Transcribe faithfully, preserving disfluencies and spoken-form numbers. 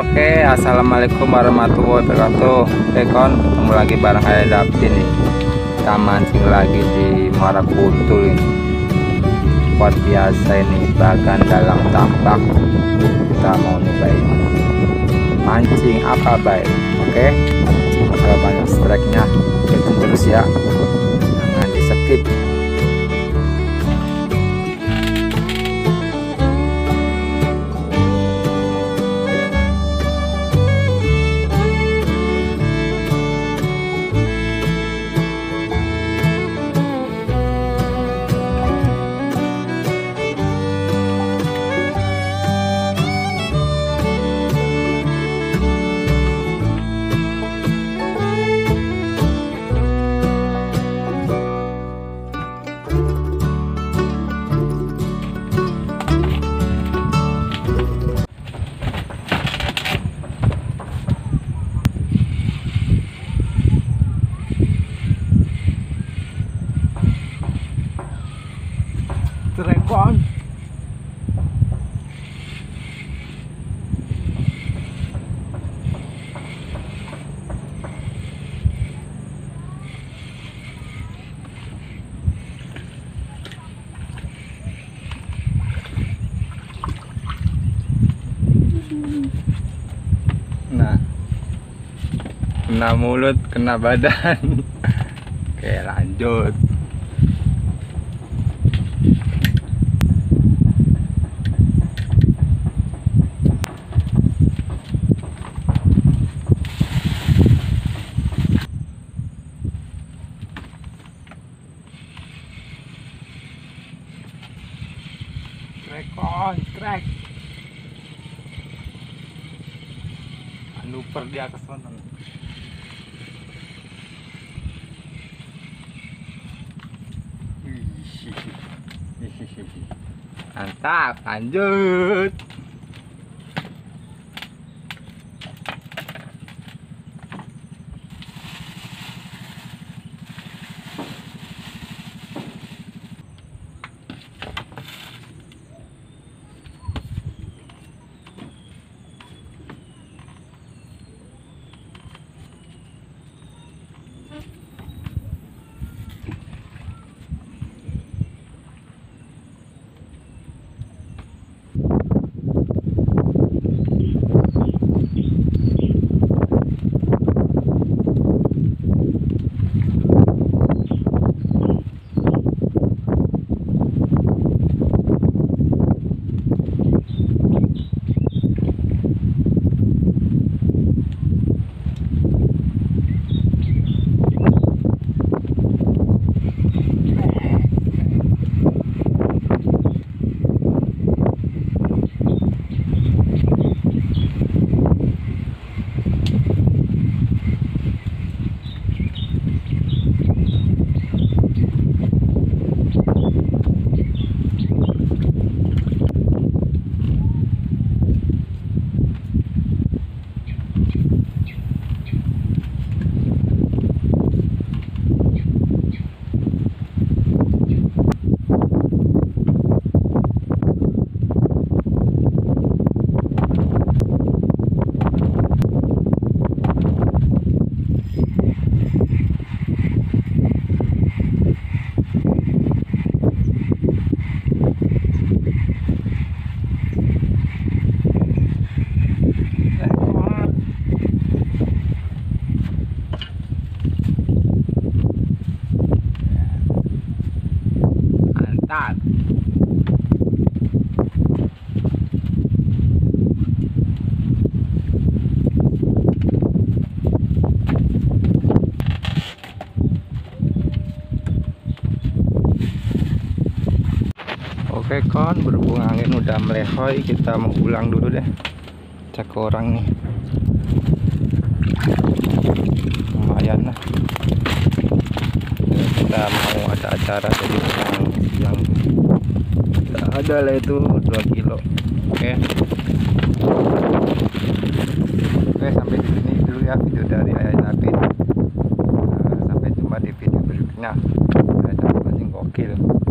Oke, assalamualaikum warahmatullahi wabarakatuh. Bekon, ketemu lagi bareng Ayah DHAFIN nih. Kita mancing lagi di Muara Putul ini. Buat biasa ini bagan dalam tampak. Kita mau nyobain mancing apa baik. Oke, ada banyak strike-nya. Ikutin terus ya, jangan di skip. Nah, kena mulut, kena badan. Oke, lanjut. Strike on, strike. Anuper dia ke sana. Mantap, lanjut. Oke kon, berhubung angin udah melehoi, kita mau pulang dulu deh. Cek orang nih, lumayan lah. Kita mau ada acara jadi pulang siang. Kita ada lah itu dua kilo. Oke. Oke, sampai di sini dulu ya video dari Ayah DHAFIN. Sampai jumpa di video berikutnya. Ada mancing gokil.